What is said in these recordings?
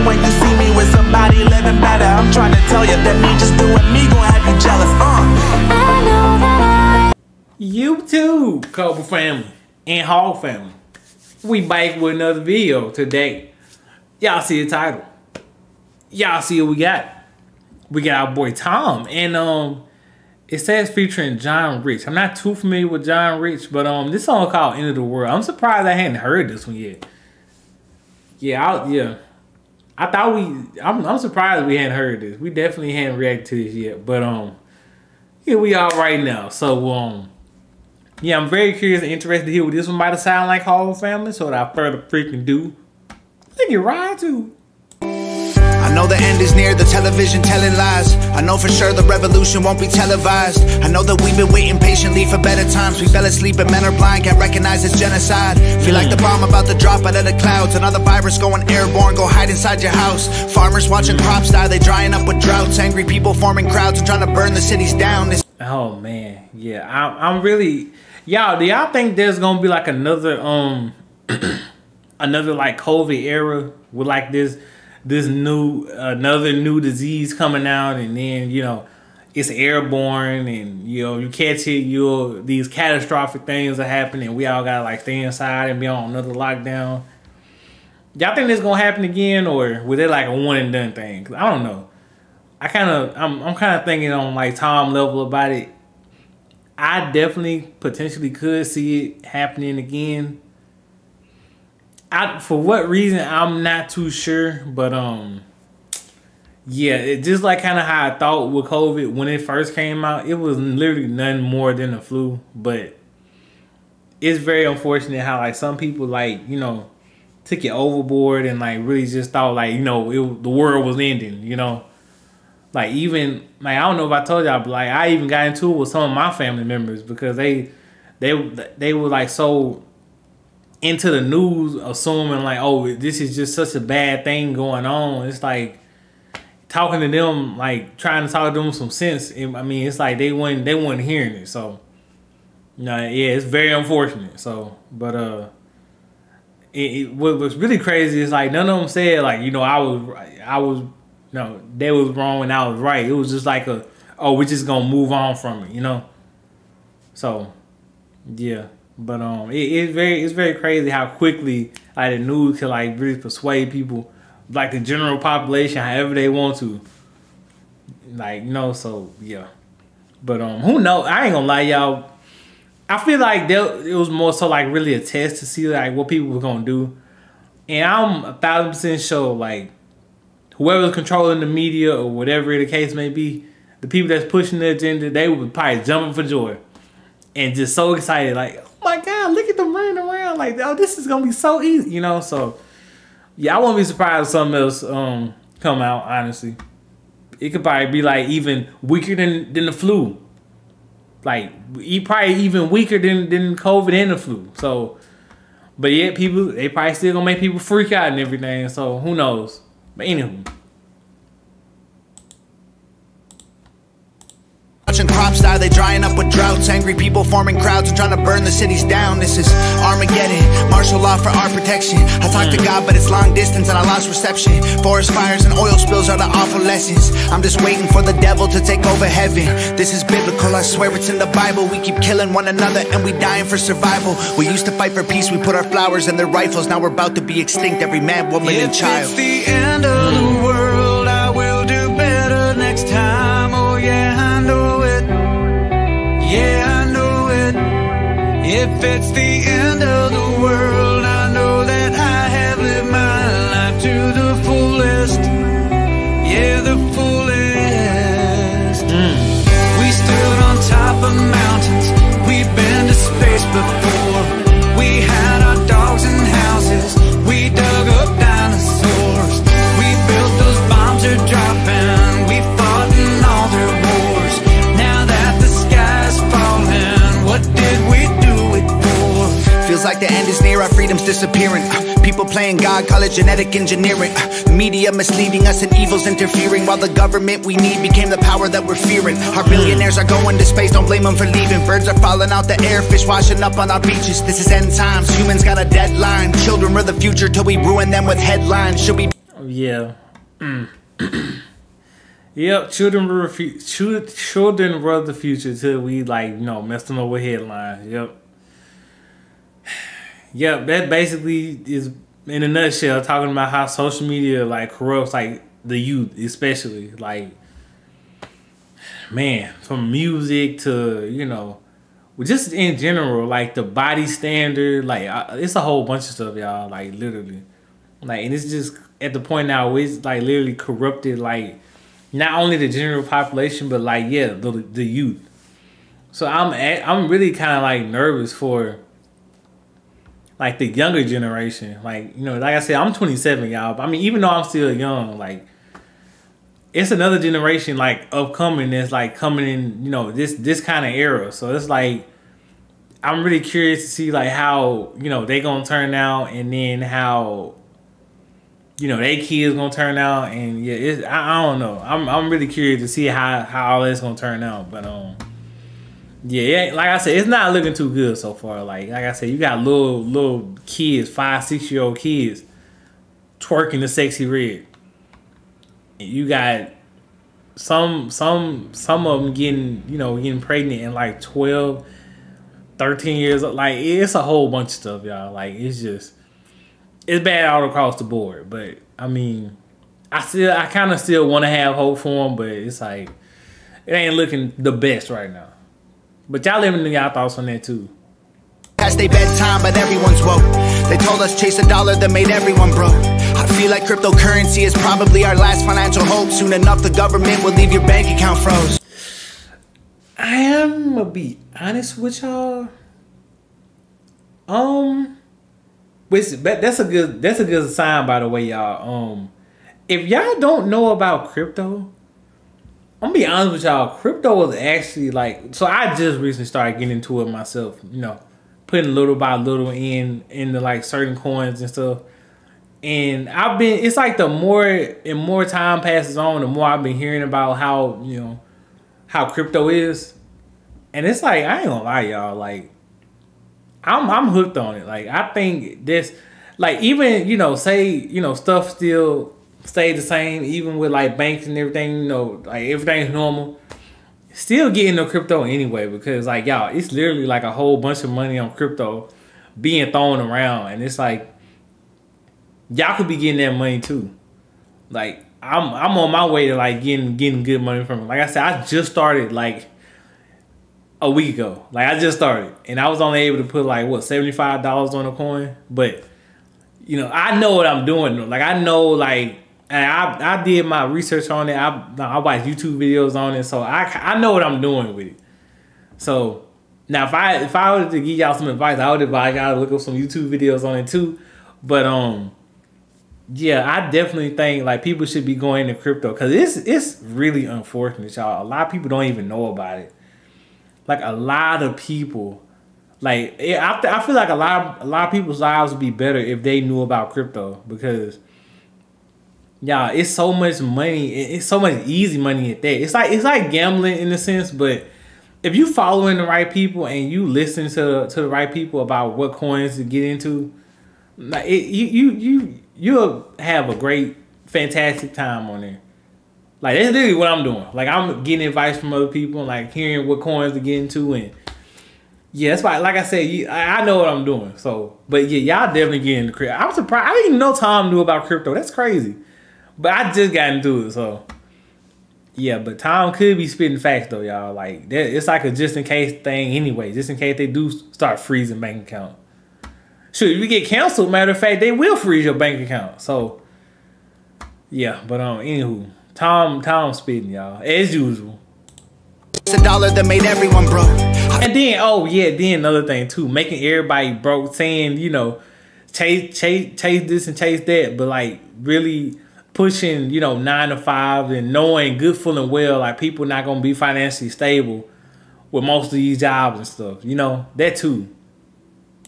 happen when you see me with somebody living better. I'm trying to tell you that me just doing me gon' have you jealous, I know that you too, Cobra family and Hall family. We back with another video today. Y'all see the title. Y'all see what we got. We got our boy Tom, and it says featuring John Rich. I'm not too familiar with John Rich, but this song called End of the World. I'm surprised I hadn't heard this one yet. Yeah, I thought I'm surprised we hadn't heard this. We definitely hadn't reacted to this yet, but here we are right now. So yeah, I'm very curious and interested to hear what this one might have sounded like, Hall family. So without further freaking do, take it right to. I know the end is near, the television telling lies. I know for sure the revolution won't be televised. I know that we've been waiting patiently for better times. We fell asleep and men are blind, can't recognize this genocide. Feel like the bomb about to drop out of the clouds. Another virus going airborne, go hide inside your house. Farmers watching crops die, they drying up with droughts. Angry people forming crowds and trying to burn the cities down. Oh man, yeah, I'm really... Y'all, do y'all think there's gonna be like another, another like COVID era with like this new, another new disease coming out, and then, you know, it's airborne, and, you know, you catch it, you'll, these catastrophic things are happening, we all gotta like stay inside and be on another lockdown. Y'all think this gonna happen again, or was it like a one and done thing? 'Cause I don't know. I'm kind of thinking on like Tom level about it. I definitely potentially could see it happening again. For what reason, I'm not too sure, but yeah, it just like kind of how I thought with COVID when it first came out, it was literally nothing more than the flu. But it's very unfortunate how like some people like, you know, took it overboard and like really just thought like, you know, the world was ending, you know. Like even like, I don't know if I told y'all, but like I even got into it with some of my family members because they were like so into the news, assuming like, oh, this is just such a bad thing going on. It's like talking to them, like trying to talk to them some sense. I mean, it's like they weren't hearing it. So, yeah, it's very unfortunate. So, but what was really crazy is like none of them said like, you know, they was wrong and I was right. It was just like a, oh, we're just gonna move on from it, you know. So, yeah. But it's very crazy how quickly like the news can like really persuade people, like the general population, however they want to. Like, you know, so yeah. But who knows? I ain't gonna lie, y'all. I feel like it was more so like really a test to see like what people were gonna do. And I'm 1000% sure like whoever's controlling the media or whatever the case may be, the people that's pushing the agenda, they would probably jumping for joy and just so excited like, oh my God, look at them running around like, oh, this is gonna be so easy, you know. So yeah, I won't be surprised if something else come out, honestly. It could probably be like even weaker than the flu. Like probably even weaker than COVID and the flu. So but yeah, people, they probably still gonna make people freak out and everything, so who knows? But anywho. Crops die, they drying up with droughts. Angry people forming crowds and trying to burn the cities down. This is Armageddon, martial law for our protection. I talked to God, but it's long distance and I lost reception. Forest fires and oil spills are the awful lessons. I'm just waiting for the devil to take over heaven. This is biblical, I swear it's in the Bible. We keep killing one another and we dying for survival. We used to fight for peace, we put our flowers in their rifles. Now we're about to be extinct, every man, woman, and child. If it's the end of the world, I will do better next time. Oh yeah, I know. Yeah, I know it. If it's the end of the world, I know that I have lived my life to the fullest. Yeah, the fullest. We stood on top of mountains. We've been to space before. We had our dogs and houses. We dug up dinosaurs. We built those bombs they're dropping. We fought in all their wars. Now that the sky's falling, what did we do it for? Feels like the end is near, our freedom's disappearing. People playing God, call it genetic engineering. The media misleading us and evil's interfering, while the government we need became the power that we're fearing. Our billionaires are going to space, don't blame them for leaving. Birds are falling out the air, fish washing up on our beaches. This is end times, humans got a deadline. Children are the future till we ruin them with headlines. Should we... Yeah. Yep, children run the future till we like mess them up with headlines. Yep. Yep, that basically is in a nutshell talking about how social media like corrupts like the youth, especially like man, from music to just in general, like the body standard, like it's a whole bunch of stuff, y'all. Like literally, like and it's just at the point now where it's like literally corrupted, like not only the general population but like the youth. So I'm really kind of like nervous for like the younger generation. Like like I said, I'm 27, y'all. But I mean, even though I'm still young, like it's another generation like upcoming that's like coming in, this kind of era. So it's like I'm really curious to see like how they gonna turn out, and then how they kids gonna turn out, and yeah, it's, I don't know. I'm really curious to see how all that's gonna turn out, but yeah, like I said, it's not looking too good so far. Like I said, you got little kids, 5-6 year old kids twerking the sexy red. You got some of them getting getting pregnant in like 12, 13 years old. Like it's a whole bunch of stuff, y'all. Like it's bad all across the board. But I mean, I kind of still want to have hope for them, but it's like it ain't looking the best right now. But y'all let me know y'all thoughts on that too. Past their bedtime, but everyone's woke. They told us chase a dollar that made everyone broke. I feel like cryptocurrency is probably our last financial hope. Soon enough, the government will leave your bank account froze. I am gonna be honest with y'all. That's a good sign, by the way, y'all. If y'all don't know about crypto, I'm gonna be honest with y'all. Crypto was actually like, so I just recently started getting into it myself. Putting little by little in like certain coins and stuff. And I've been, it's like the more and more time passes on, the more I've been hearing about how, how crypto is. And it's like, I ain't gonna lie, y'all. Like, I'm hooked on it. Like, I think this, like, even, say, stuff still stay the same, even with like banks and everything, like everything's normal. Still getting no crypto anyway, because like, y'all, it's literally like a whole bunch of money on crypto being thrown around. And it's like, y'all could be getting that money too. Like I'm on my way to like getting good money from it. Like I said, I just started like a week ago. Like I just started, and I was only able to put like what $75 on a coin. But I know what I'm doing. Like I know, like I did my research on it. I watched YouTube videos on it, so I know what I'm doing with it. So now if I were to give y'all some advice, I would advise y'all to look up some YouTube videos on it too. But yeah, I definitely think like people should be going into crypto, because it's really unfortunate, y'all. A lot of people don't even know about it. Like a lot of people, like I feel like a lot of people's lives would be better if they knew about crypto, because y'all, it's so much money. It's so much easy money at that. It's like gambling in a sense, but if you following the right people and you listen to the right people about what coins to get into, like you'll have a great, fantastic time on there. Like that's literally what I'm doing. Like I'm getting advice from other people, and like hearing what coins to get into, and yeah, that's why. Like I said, I know what I'm doing. So, but yeah, y'all definitely get into crypto. I'm surprised I didn't even know Tom knew about crypto. That's crazy. But I just got into it, so yeah. But Tom could be spitting facts though, y'all. Like that, it's like a just in case thing anyway. Just in case they do start freezing bank account. Shoot, if you get canceled, matter of fact, they will freeze your bank account. So, yeah, but anywho, Tom spitting, y'all, as usual. It's a dollar that made everyone broke. And then, oh yeah, then another thing too, making everybody broke, saying, chase this and chase that, but like really pushing, 9 to 5 and knowing good full and well, like people not gonna be financially stable with most of these jobs and stuff, that too.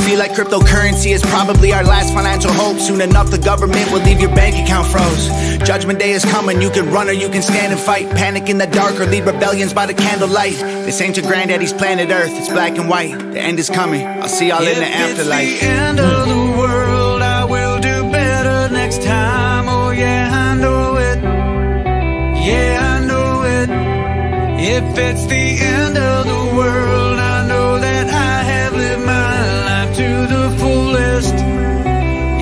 Feel like cryptocurrency is probably our last financial hope. Soon enough, the government will leave your bank account froze. Judgment day is coming. You can run or you can stand and fight. Panic in the dark or lead rebellions by the candlelight. This ain't your granddaddy's planet Earth. It's black and white. The end is coming. I'll see y'all in the afterlife. If it's the end of the world, I will do better next time. Oh yeah. Yeah, I know it. If it's the end of the world, I know that I have lived my life to the fullest.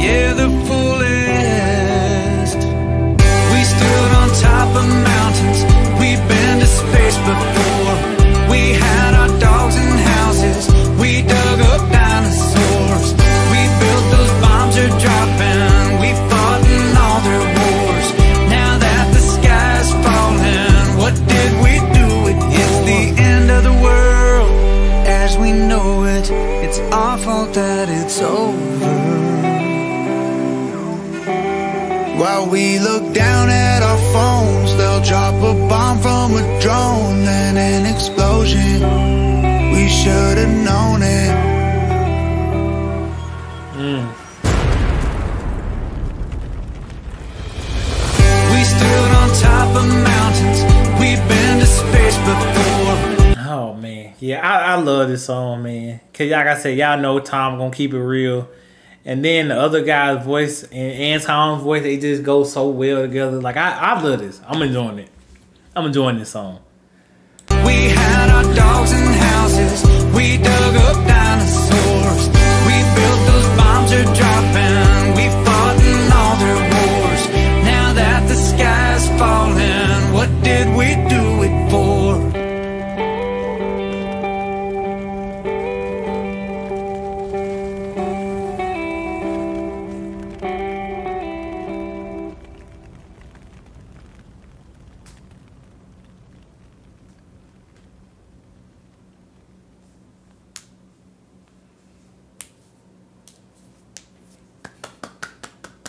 Yeah, the fullest. We stood on top of mountains, we've been to space before. We had our dogs and houses, we dug up dinosaurs. We built those bombs are dropping, we fought in all their wars. Now that the sky's falling, what did we do it for? It's the end of the world as we know it. It's our fault that it's over. While we look down at our phones, they'll drop a bomb from a drone and an explosion. We should have known it. We stood on top of mountains, we've been to space before. Oh man, yeah, I love this song, man. Cause like I said, y'all know Tom gonna keep it real. And then the other guy's voice and Tom's voice, they just go so well together. Like, I love this. I'm enjoying it. I'm enjoying this song. We had our dogs and houses. We dug up dinosaurs. We built those bombs are dropping. We fought in all their wars. Now that the sky's falling, what did we do it for?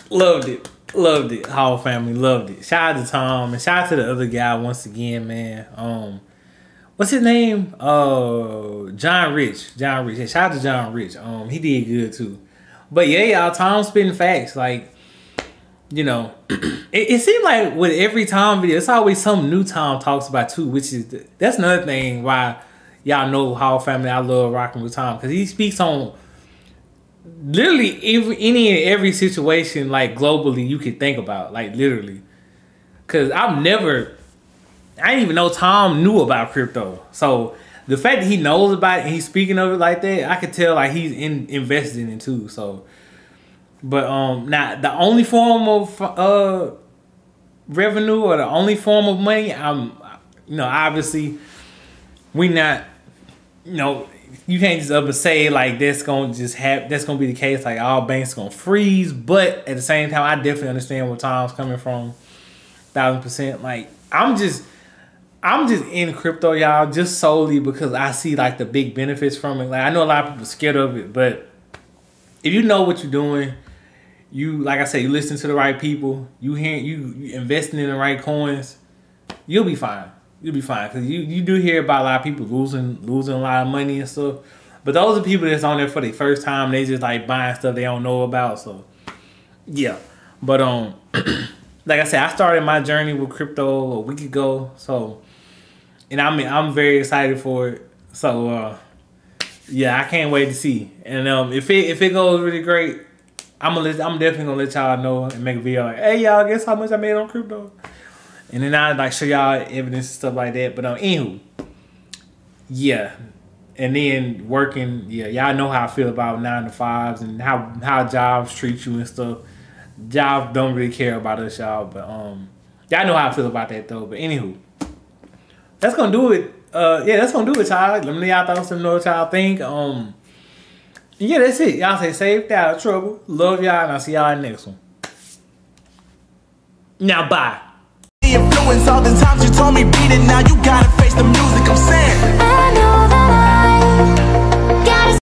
Loved it. Loved it. Hall family loved it. Shout out to Tom and shout out to the other guy once again, man. What's his name? John Rich. John Rich. Yeah, shout out to John Rich. He did good too. But yeah, y'all, Tom spitting facts. Like, you know, it seems like with every Tom video, it's always something new Tom talks about too, which is that's another thing why y'all know Hall family, I love rocking with Tom, because he speaks on literally any and every situation, like globally, you could think about, like literally, because I didn't even know Tom knew about crypto. So the fact that he knows about it and he's speaking of it like that, I could tell like he's invested in it too. So, but now the only form of revenue or the only form of money, you know, obviously, we not, you know. You can't just up and say like that's gonna be the case, like all banks are gonna freeze. But at the same time, I definitely understand where Tom's coming from, 1000%. Like I'm just in crypto, y'all, just solely because I see like the big benefits from it. Like I know a lot of people are scared of it, but if you know what you're doing, you, like I said, you listen to the right people, you investing in the right coins, you'll be fine. You'll be fine, because you do hear about a lot of people losing a lot of money and stuff. But those are people that's on there for the first time. They just like buying stuff they don't know about. So yeah, but like I said, I started my journey with crypto a week ago. So, and I mean, I'm very excited for it. So yeah, I can't wait to see. And if it goes really great, I'm definitely gonna let y'all know and make a video like, hey y'all, guess how much I made on crypto. And then I like show y'all evidence and stuff like that. But anywho, yeah. And then working, yeah, y'all know how I feel about 9-to-5s and how jobs treat you and stuff. Jobs don't really care about us, y'all. But y'all know how I feel about that though. But anywho, that's gonna do it. Yeah, that's gonna do it, y'all. Let me know y'all thoughts, let me know what y'all think. Yeah, that's it. Y'all stay safe, out of trouble. Love y'all, and I'll see y'all in the next one. Now bye. Influence all the times you told me beat it, now you gotta face the music. I'm saying